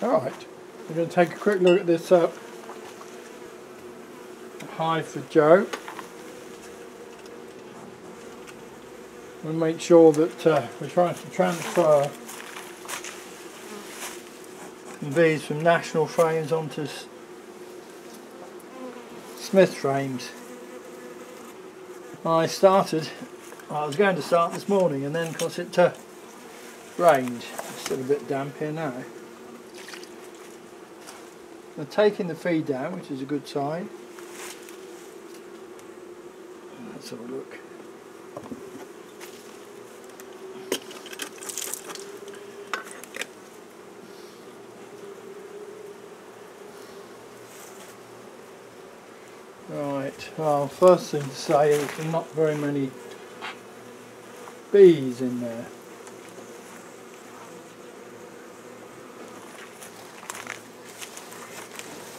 Alright, we're going to take a quick look at this up. Hi for Joe. We'll make sure that we're trying to transfer these from national frames onto Smith frames. I was going to start this morning, and then of course it rained. It's still a bit damp here now. They're taking the feed down, which is a good sign. Let's have a look. Right, well, first thing to say is there's not very many bees in there.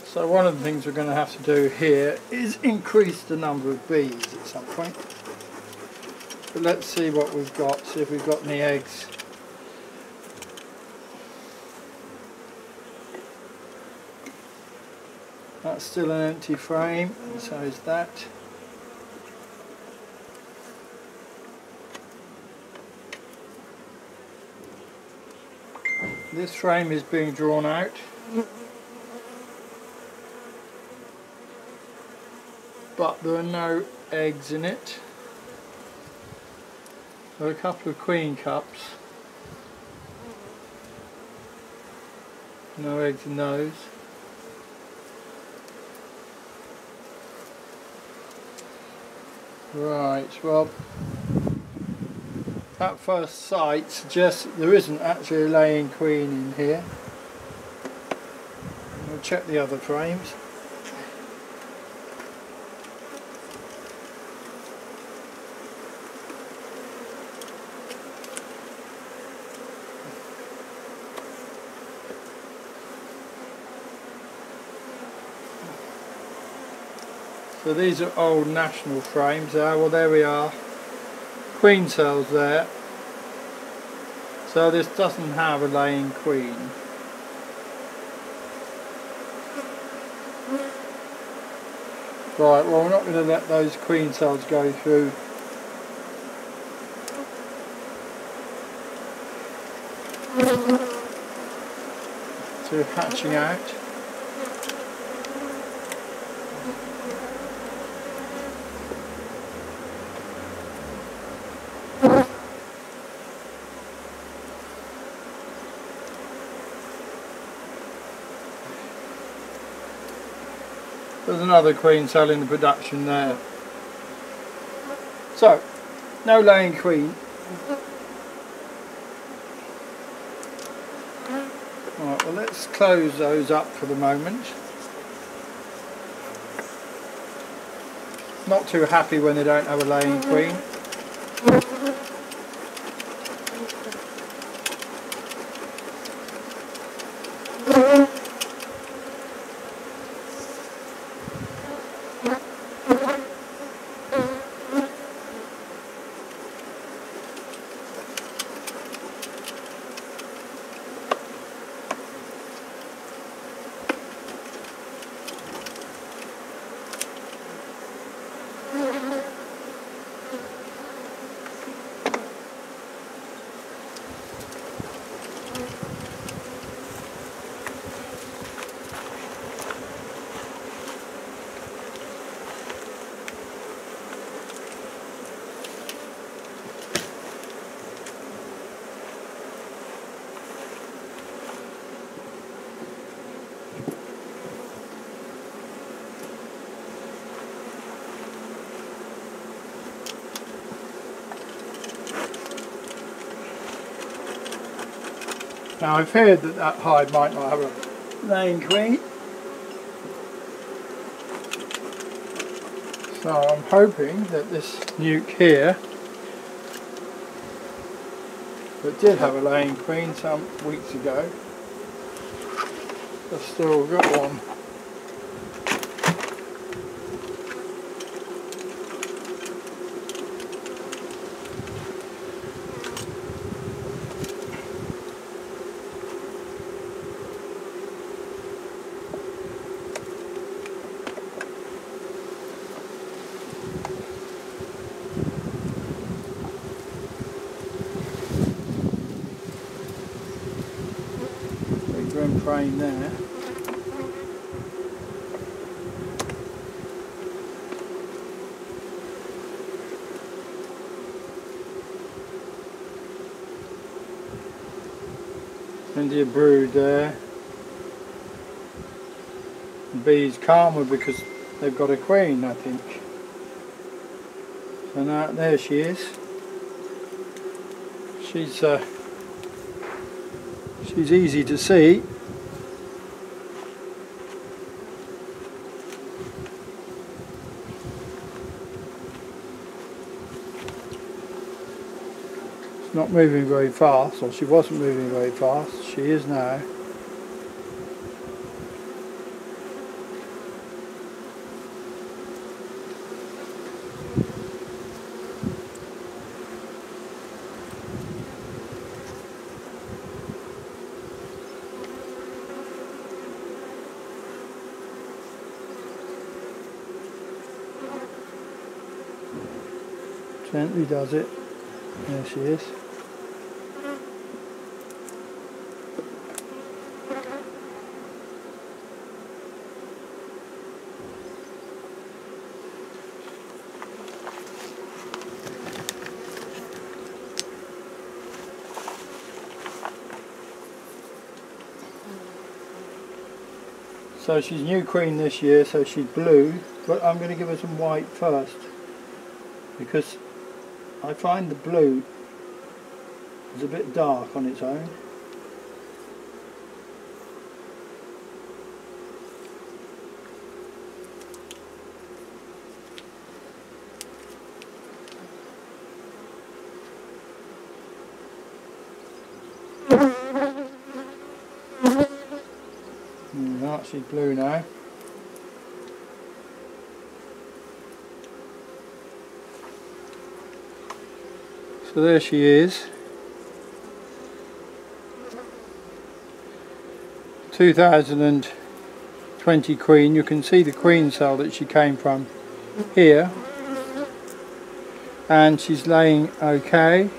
So one of the things we're going to have to do here is increase the number of bees at some point. But let's see what we've got, see if we've got any eggs. That's still an empty frame, and so is that. This frame is being drawn out. But there are no eggs in it. There are a couple of queen cups. No eggs in those. Right, well, at first sight suggests that there isn't actually a laying queen in here. We'll check the other frames. So these are old national frames. Well, there we are. Queen cells there. So this doesn't have a laying queen. Right, well, we're not going to let those queen cells go through. To hatching out. There's another queen cell in the production there. So, no laying queen. Alright, well, let's close those up for the moment. Not too happy when they don't have a laying queen. Now I've heard that that hive might not have a laying queen, so I'm hoping that this nuc here, that did have a laying queen some weeks ago, has still got one. frame there. Plenty of brood there. The bees calmer because they've got a queen, I think. So now there she is. She's easy to see. She's not moving very fast, or she wasn't moving very fast. She is now. Gently does it. There she is. So she's new queen this year, so she's blue, but I'm going to give her some white first, because I find the blue is a bit dark on its own. That's actually blue now. So there she is, 2020 queen. You can see the queen cell that she came from here, and she's laying okay,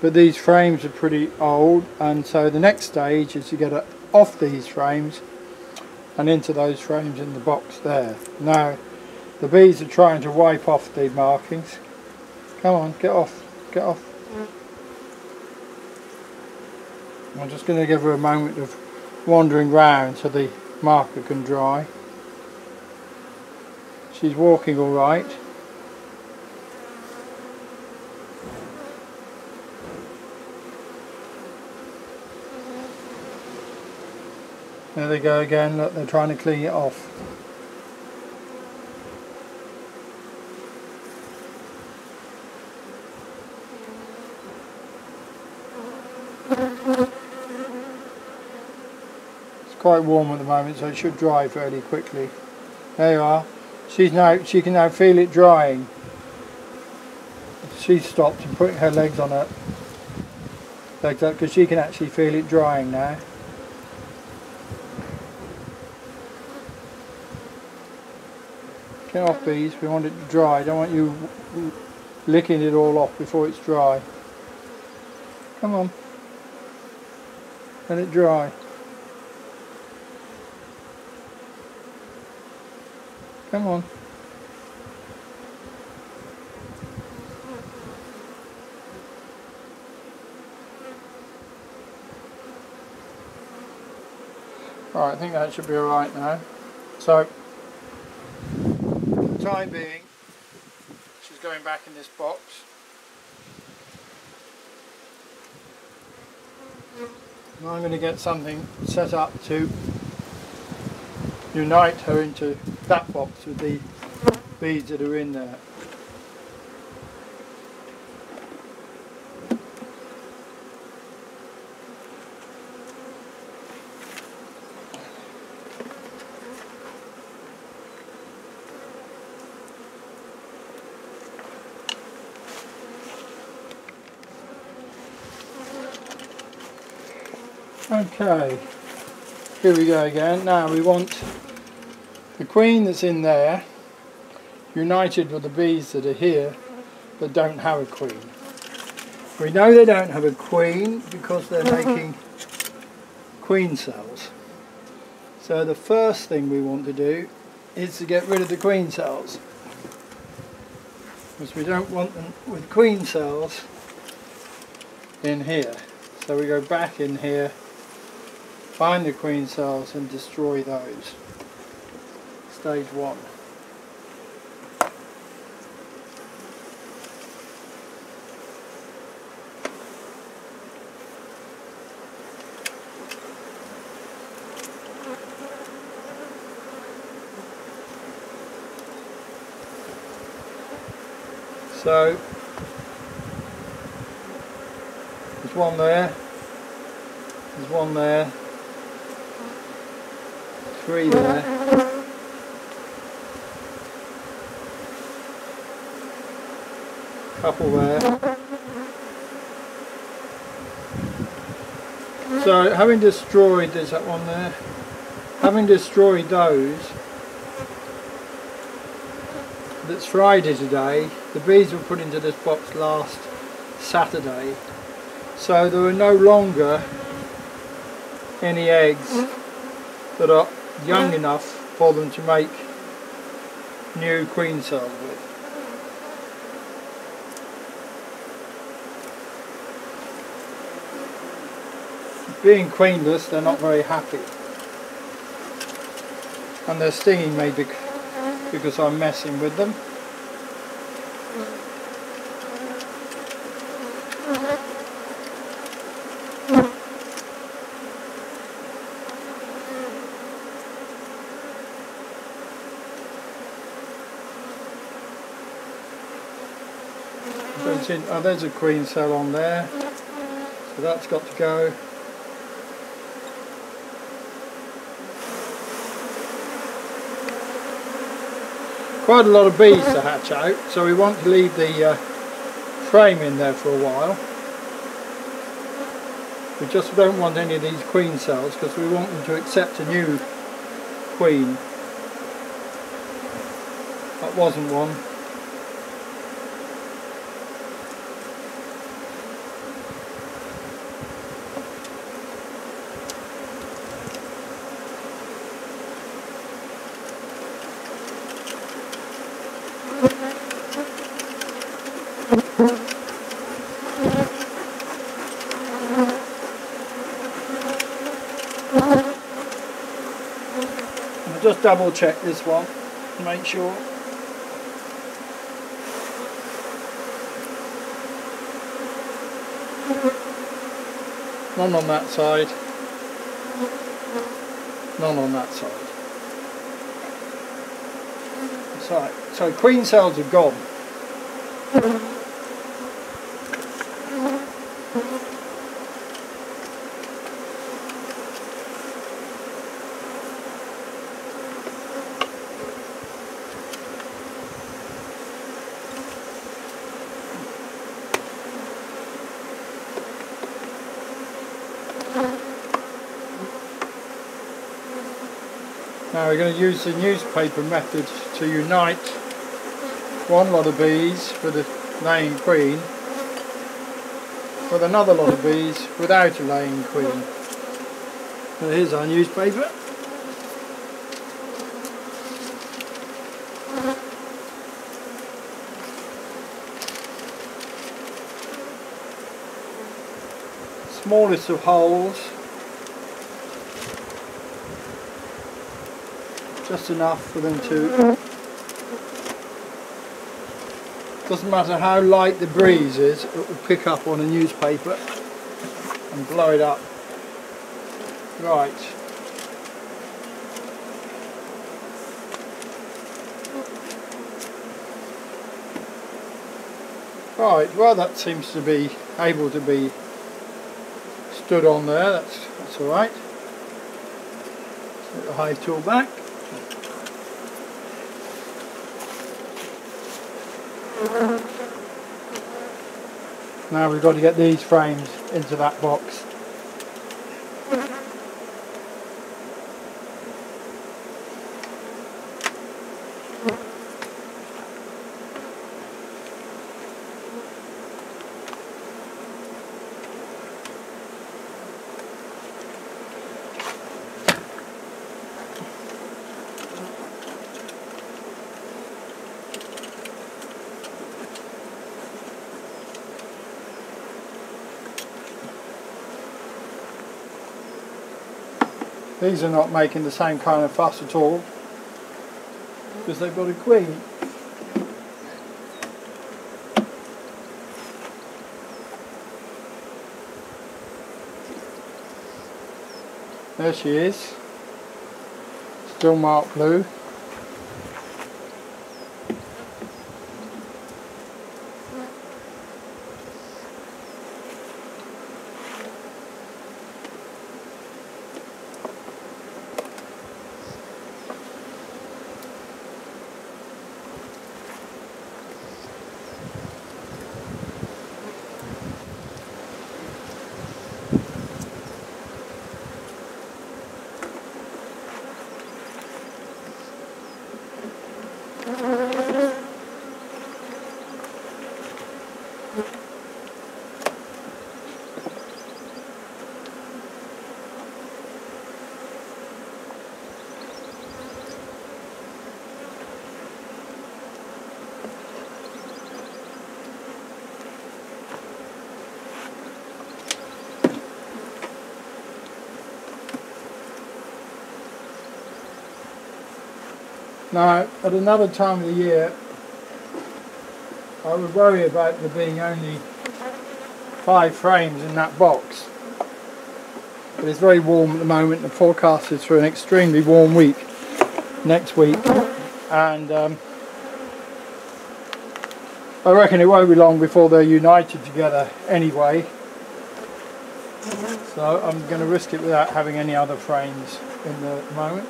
but these frames are pretty old, and so the next stage is to get her off these frames and into those frames in the box there. Now the bees are trying to wipe off the markings. Come on, get off, get off. I'm just going to give her a moment of wandering round so the marker can dry. She's walking all right. There they go again, look, they're trying to clean it off. Quite warm at the moment, so it should dry fairly quickly. There you are. She can now feel it drying. She stopped and put her legs on her legs up because she can actually feel it drying now. Get off, bees. We want it to dry. Don't want you licking it all off before it's dry. Come on. Let it dry. Come on. Alright, I think that should be alright now. So, for the time being, she's going back in this box. And I'm going to get something set up to unite her into that box with the beads that are in there. Okay, here we go again. Now we want the queen that's in there united with the bees that are here that don't have a queen. We know they don't have a queen because they're making queen cells. So the first thing we want to do is to get rid of the queen cells, because we don't want them with queen cells in here. So we go back in here, find the queen cells and destroy those. Stage one. So there's one there, there's one there, three there, couple there. So having destroyed, there's that one there, having destroyed those, it's Friday today, the bees were put into this box last Saturday, so there are no longer any eggs that are young enough for them to make new queen cells with. Being queenless, they're not very happy, and they're stinging me because I'm messing with them. Oh, there's a queen cell on there, so that's got to go. Quite a lot of bees to hatch out, so we want to leave the frame in there for a while. We just don't want any of these queen cells because we want them to accept a new queen. That wasn't one. Just double check this one to make sure. None on that side. None on that side. So queen cells are gone. Now we're going to use the newspaper method to unite one lot of bees with a laying queen with another lot of bees without a laying queen. So here's our newspaper. Smallest of holes. Just enough for them to... Doesn't matter how light the breeze is, it will pick up on a newspaper and blow it up. Right. Right, well that seems to be able to be stood on there, that's alright. Put the hive tool back. Now we've got to get these frames into that box. These are not making the same kind of fuss at all because they've got a queen. There she is, still marked blue. Now, at another time of the year, I would worry about there being only 5 frames in that box. But it's very warm at the moment. The forecast is for an extremely warm week next week, and I reckon it won't be long before they're united together anyway. So I'm going to risk it without having any other frames in the moment.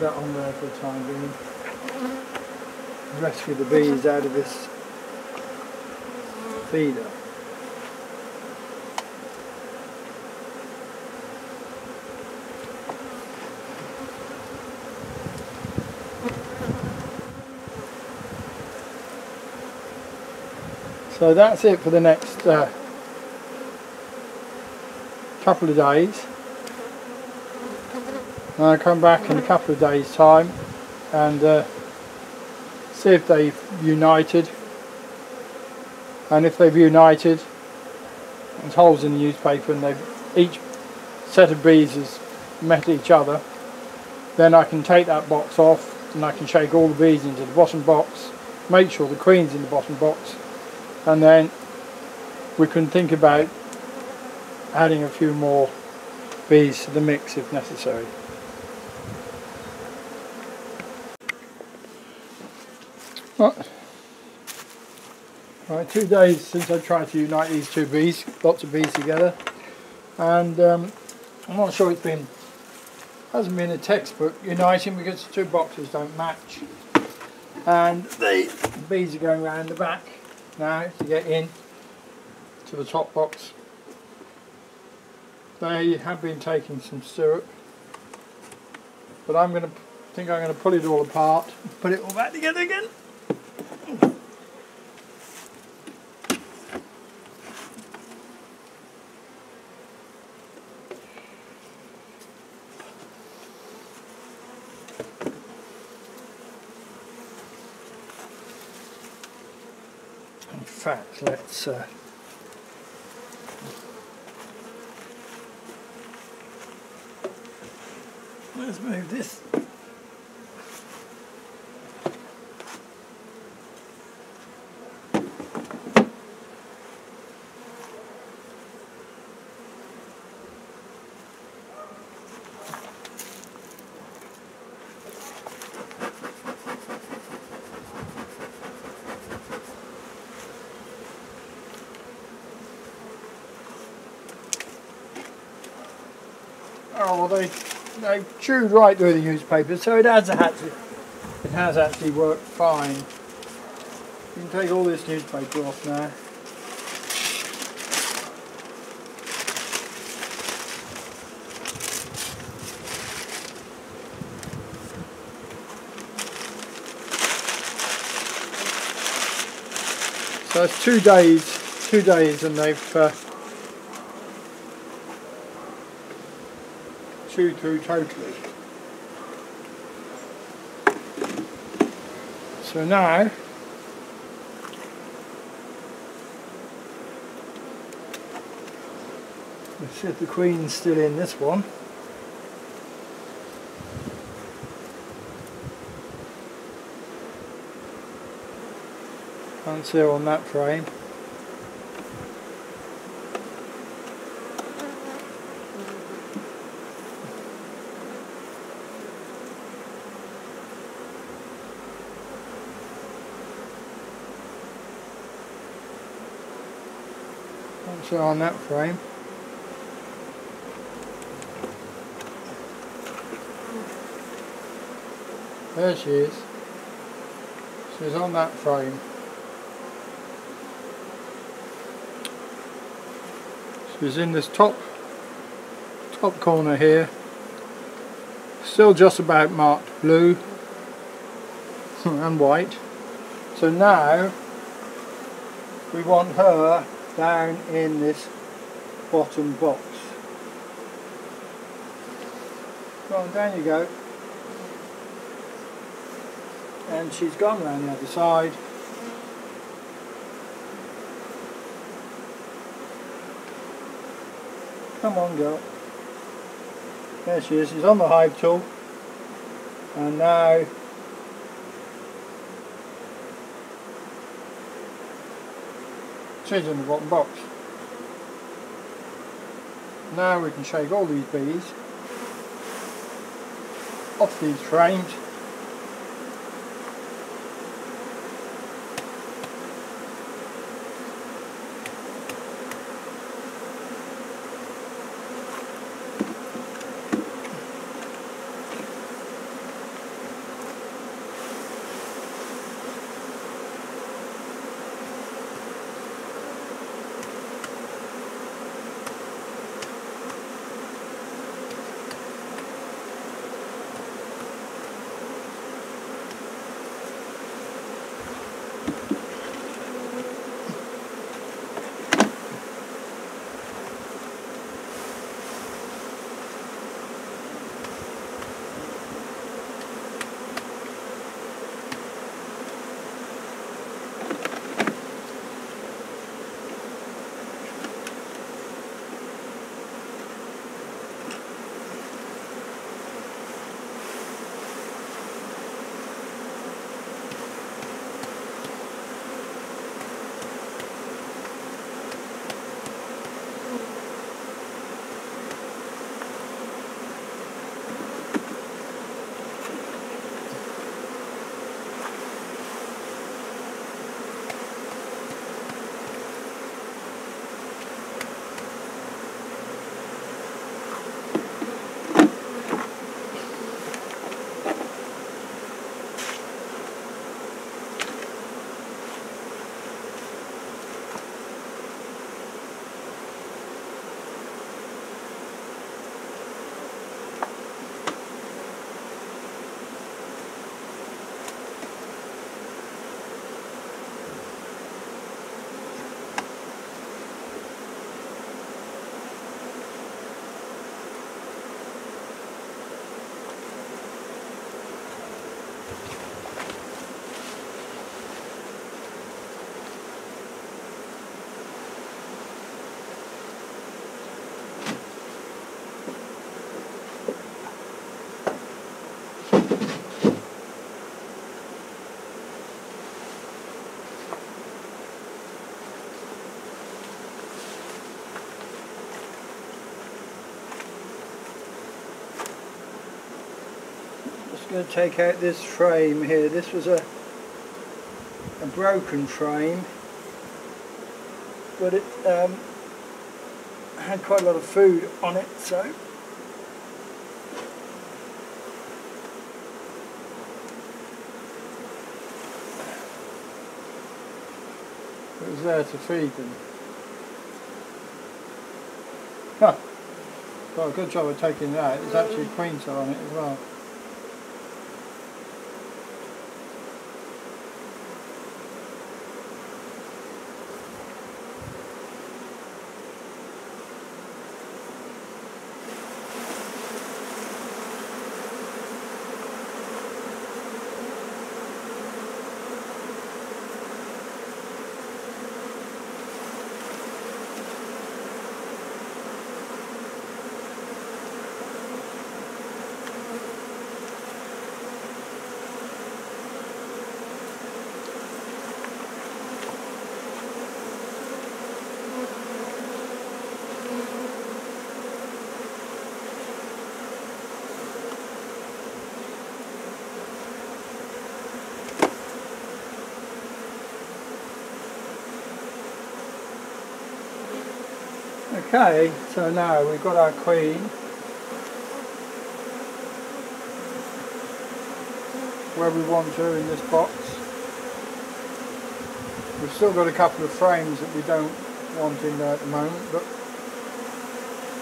That on there for the time being. Rescue the bees out of this feeder. So that's it for the next couple of days. And I'll come back in a couple of days' time and see if they've united. And if they've united, there's holes in the newspaper and each set of bees has met each other, then I can take that box off and I can shake all the bees into the bottom box, make sure the queen's in the bottom box, and then we can think about adding a few more bees to the mix if necessary. Right, 2 days since I tried to unite these two bees, lots of bees together, and I'm not sure hasn't been a textbook uniting because the two boxes don't match, and the bees are going round the back now to get in to the top box. They have been taking some syrup, but I'm going to pull it all apart and put it all back together again. In fact, let's move this. oh, they chewed right through the newspaper, so it has actually worked fine. You can take all this newspaper off now. So it's 2 days, and they've chewed through totally. So now, let's see if the Queen's still in this one. Can't see her on that frame. Can't see her on that frame. There she is. She's on that frame. She's in this top corner here. Still just about marked blue and white. So now we want her down in this bottom box. Go on, down you go. And she's gone around the other side. Come on, girl. There she is. She's on the hive tool. And now she's in the bottom box. Now we can shake all these bees off these frames. Going to take out this frame here. This was a broken frame, but it had quite a lot of food on it, so that was there to feed them. Huh. Got a good job of taking that. There's actually queen cell on it as well. Okay, so now we've got our queen. Where we want to in this box. We've still got a couple of frames that we don't want in there at the moment, but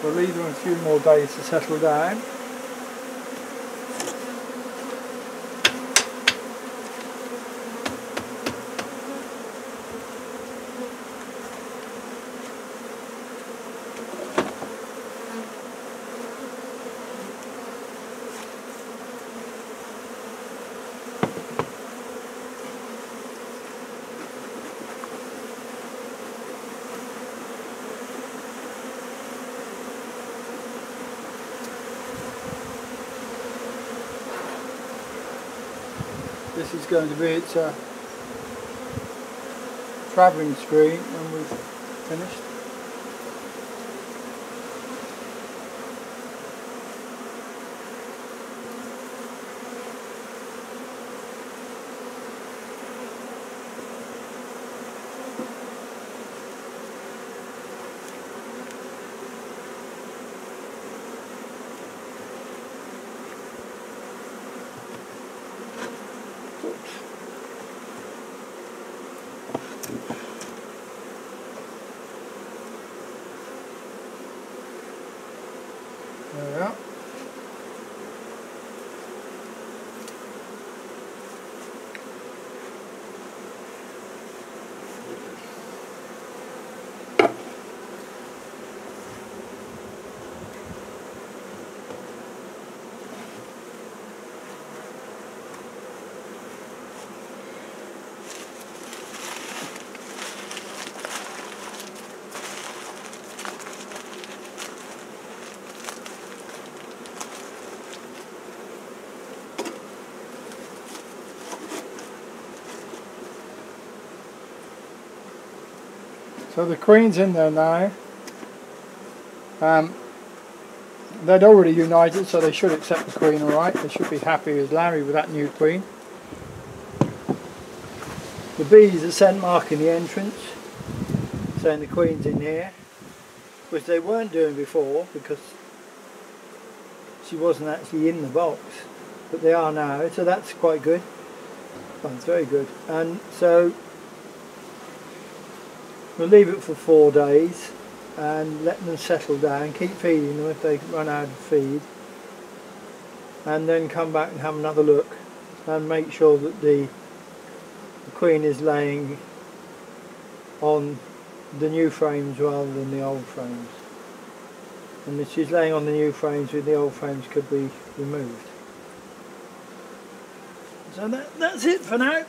we'll leave them a few more days to settle down. This is going to be its travelling screen when we've finished. So the queen's in there now. They'd already united, so they should accept the queen alright. They should be happy as Larry with that new queen. The bees are sent marking the entrance, saying the queen's in here, which they weren't doing before because she wasn't actually in the box, but they are now, so that's quite good. That's very good. And so we'll leave it for 4 days and let them settle down, keep feeding them if they run out of feed, and then come back and have another look and make sure that the queen is laying on the new frames rather than the old frames. And if she's laying on the new frames, the old frames could be removed. So that's it for now.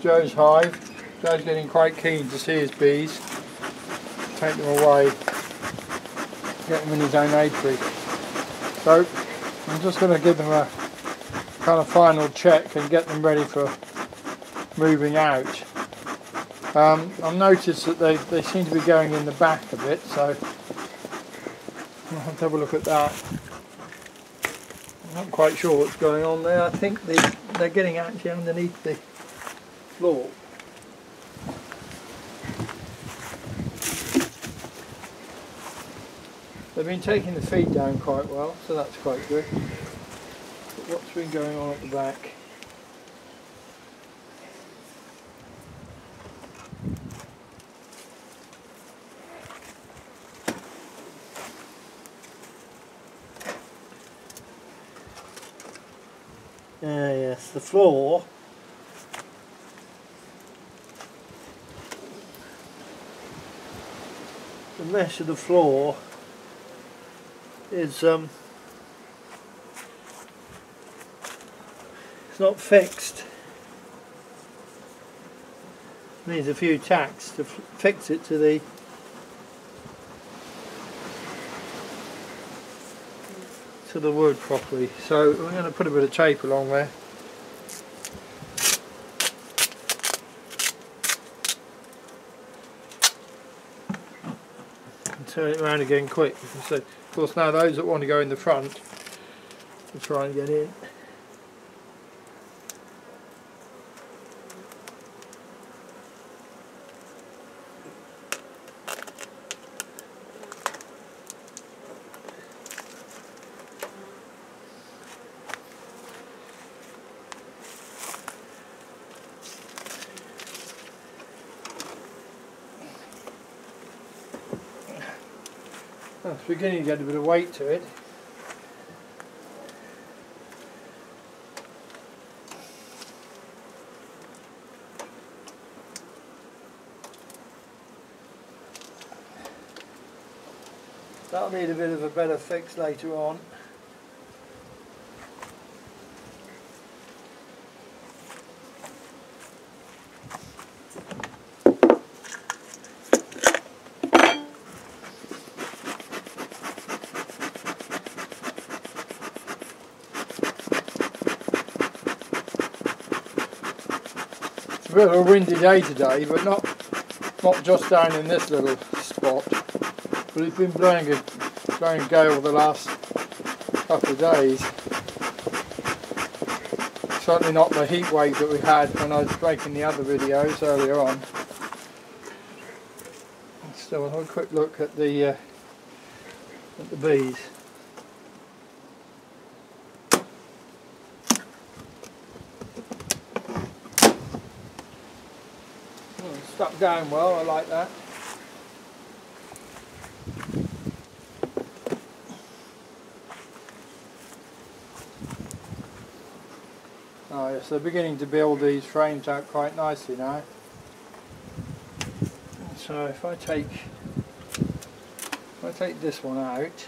Joe's hive. Joe's getting quite keen to see his bees, take them away, get them in his own apiary. So I'm just going to give them a kind of final check and get them ready for moving out. I've noticed that they seem to be going in the back a bit, so I'll have to have a look at that. I'm not quite sure what's going on there. I think they're getting actually underneath the floor. They've been taking the feed down quite well, so that's quite good. But what's been going on at the back? Ah, yes, the floor. The mesh of the floor is it's not fixed. Needs a few tacks to fix it to the wood properly. So we're going to put a bit of tape along there. Turn it around again quick. So, of course, now those that want to go in the front, we'll try and get in. It's beginning to get a bit of weight to it. That'll need a bit of a better fix later on. It's a bit of a windy day today, but not just down in this little spot, but it's been blowing a gale the last couple of days. Certainly not the heat wave that we had when I was making the other videos earlier on. So we'll have a quick look at the bees. Stuck down well, I like that. Oh yes, they're beginning to build these frames out quite nicely now. So if I take this one out,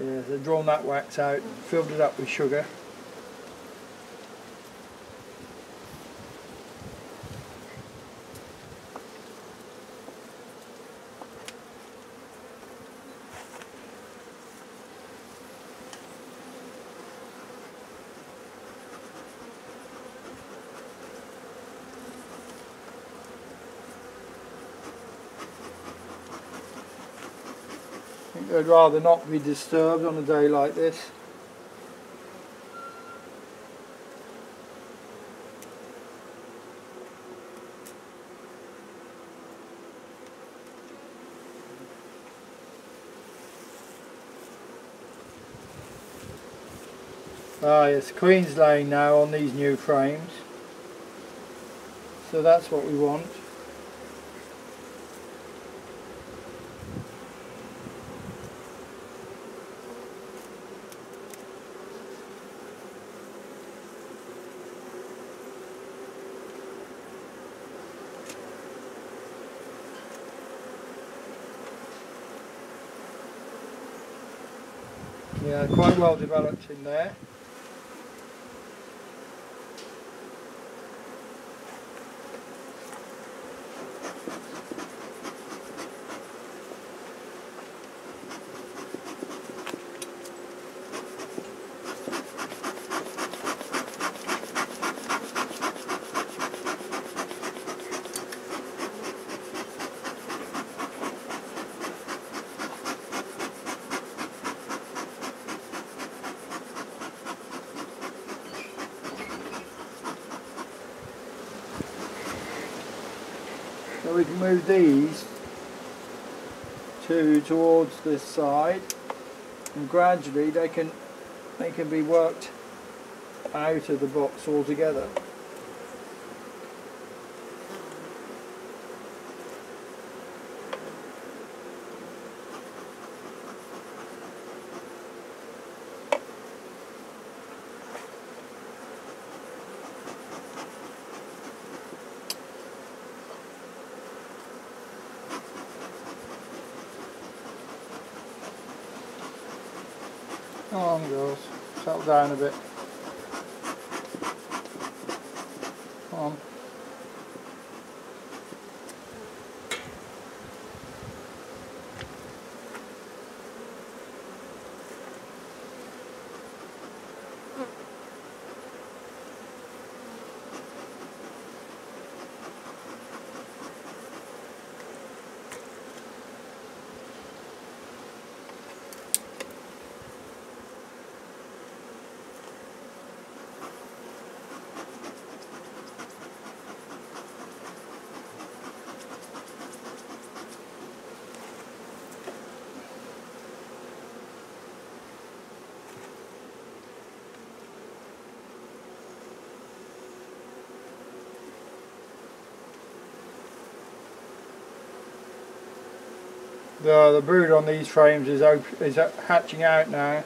yeah, they've drawn that wax out, filled it up with sugar. I'd rather not be disturbed on a day like this. Ah yes, queen's laying now on these new frames, so that's what we want. Yeah, quite well developed in there. So we can move these two towards this side, and gradually they can be worked out of the box altogether. Come on, girls, settle down a bit. Come on. The brood on these frames is hatching out now,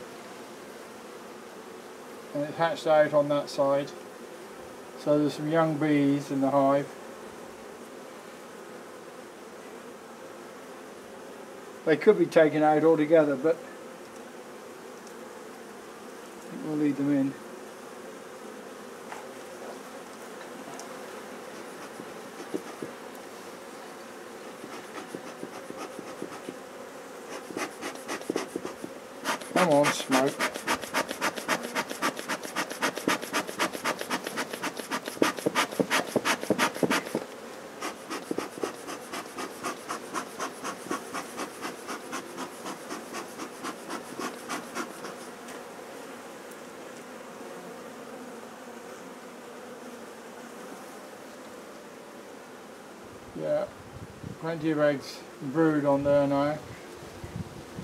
and it hatched out on that side, so there's some young bees in the hive. They could be taken out altogether, but I think we'll leave them in. Come on, Smoke. Yeah, plenty of eggs, brood on there now.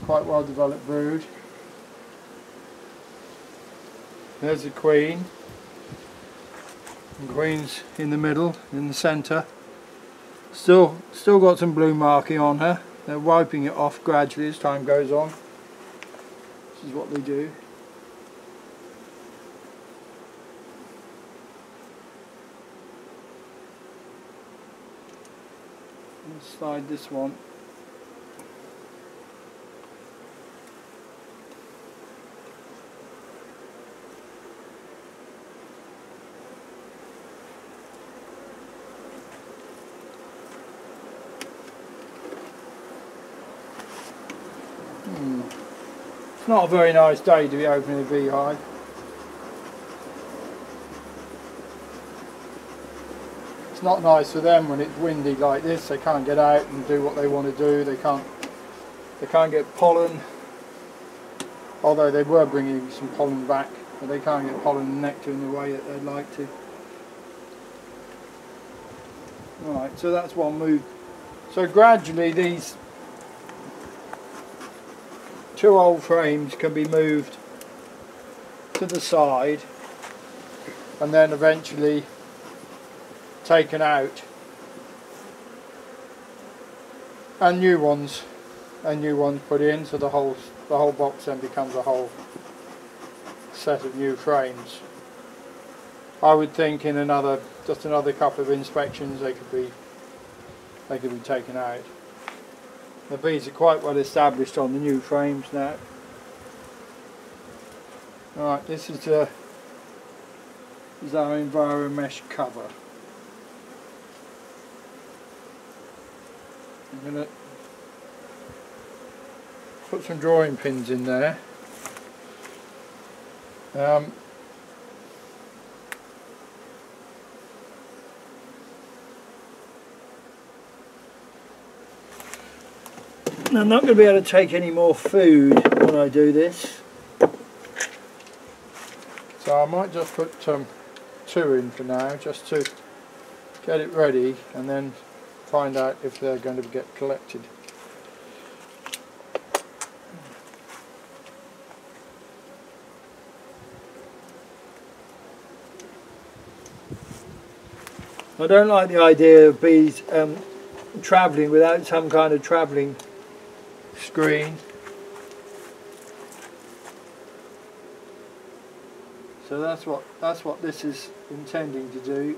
Quite well developed brood. There's the queen, and queen's in the middle, in the centre. Still got some blue marking on her. They're wiping it off gradually as time goes on. This is what they do. Let's slide this one. It's not a very nice day to be opening a beehive. It's not nice for them when it's windy like this. They can't get out and do what they want to do. They can't get pollen. Although they were bringing some pollen back, but they can't get pollen and nectar in the way that they'd like to. Right, so that's one move. So gradually these two old frames can be moved to the side and then eventually taken out, and new ones put in, so the whole box then becomes a whole set of new frames. I would think in just another couple of inspections they could be taken out. The bees are quite well established on the new frames now. Alright, this is our Enviromesh cover. I'm going to put some drawing pins in there. I'm not going to be able to take any more food when I do this, so I might just put 2 in for now, just to get it ready, and then find out if they're going to get collected. I don't like the idea of bees travelling without some kind of travelling screen. So that's what this is intending to do.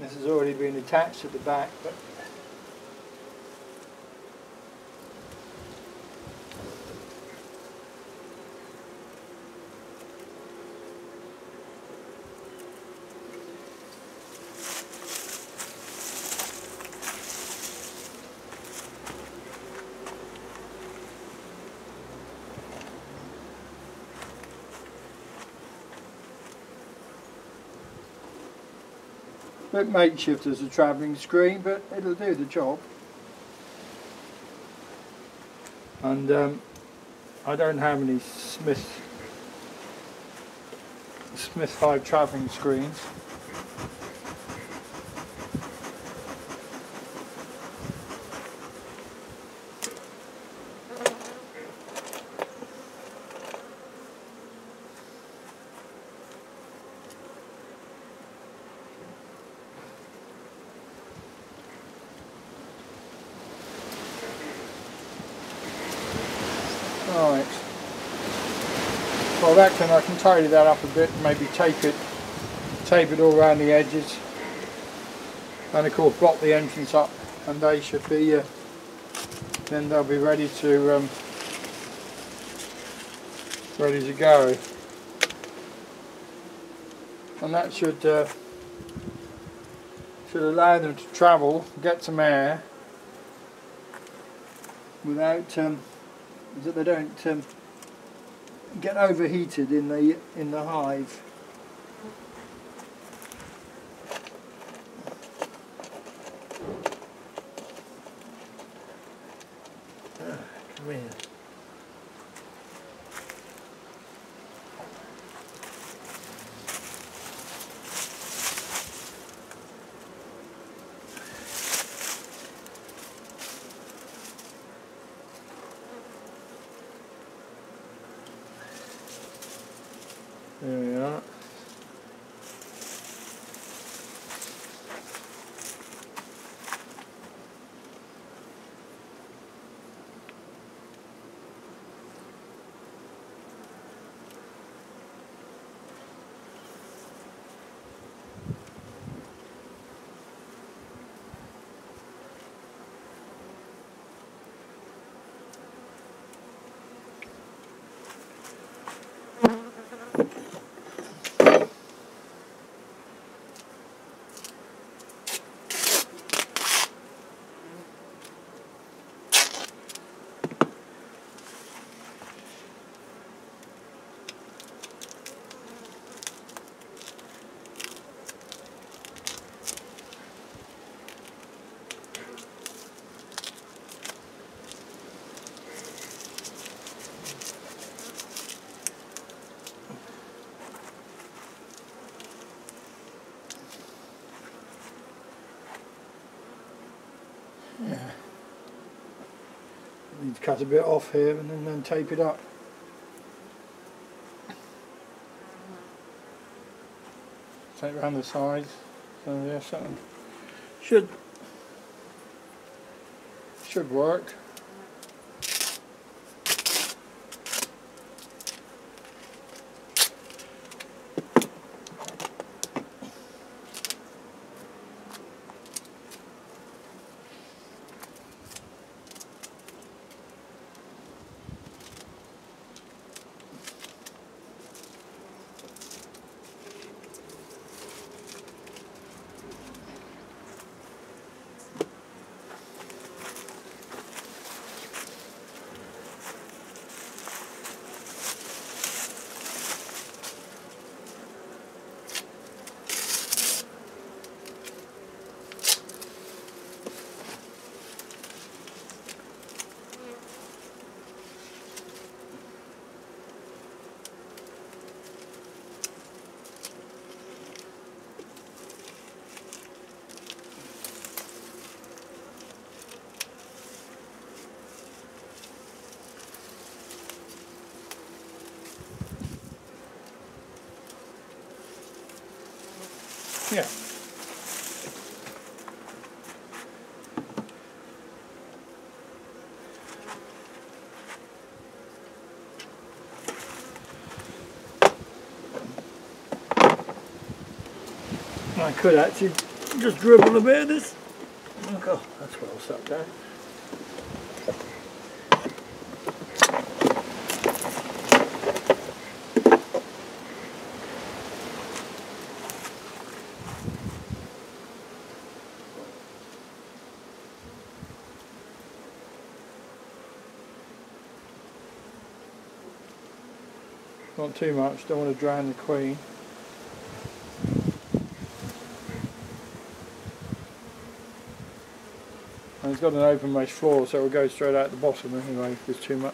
This has already been attached at the back, but bit makeshift as a travelling screen, but it'll do the job. And I don't have any Smith 5 travelling screens. Alright, well that I can tidy that up a bit, maybe tape it all around the edges, and of course block the entrance up, and they should be, then they'll be ready to go, and that should allow them to travel, get some air, without that they don't get overheated in the hive. Come here. There we are. Yeah, need to cut a bit off here and then tape it up. Tape around the sides. So yeah, something should work. Yeah. I could actually just dribble a bit of this. Oh, that's well set down. Not too much, don't want to drown the queen. And it's got an open mesh floor, so it will go straight out the bottom anyway if there's too much.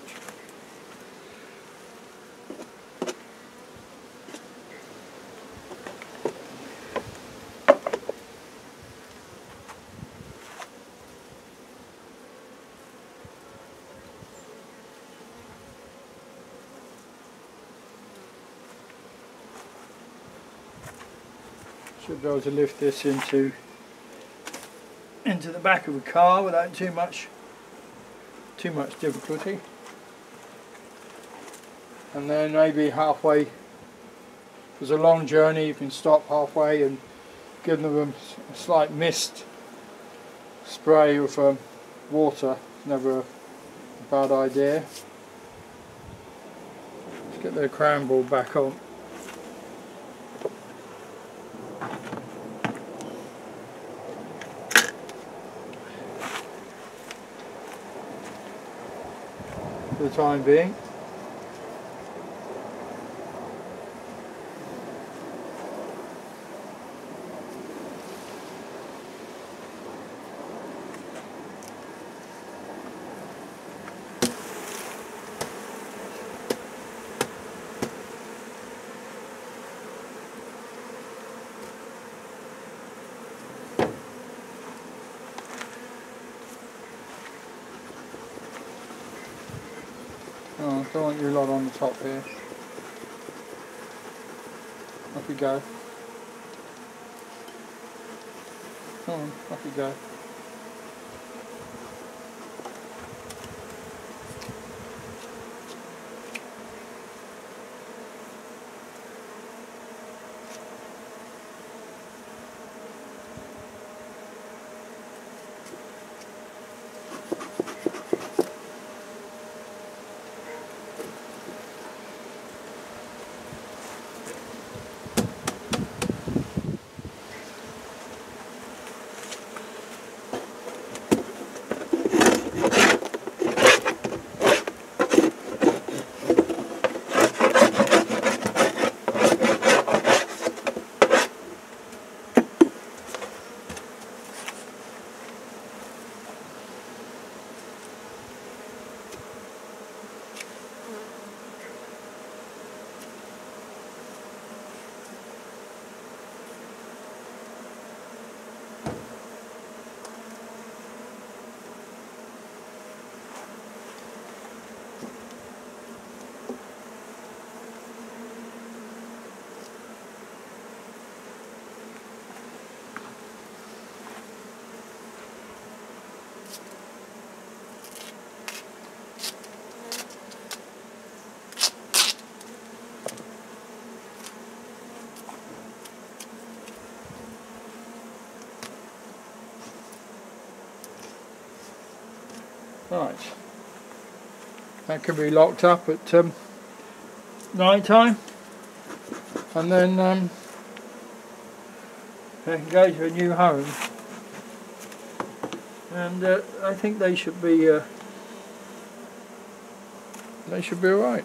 Should be able to lift this into the back of a car without too much difficulty, and then maybe halfway, if it's a long journey, you can stop halfway and give them a slight mist spray with water. It's never a bad idea. Let's get their crown ball back on. For the time being. Oh, I don't want you lot on the top here. Off you go. Come on, off you go. Right, that can be locked up at night time, and then they can go to a new home, and I think they should be alright.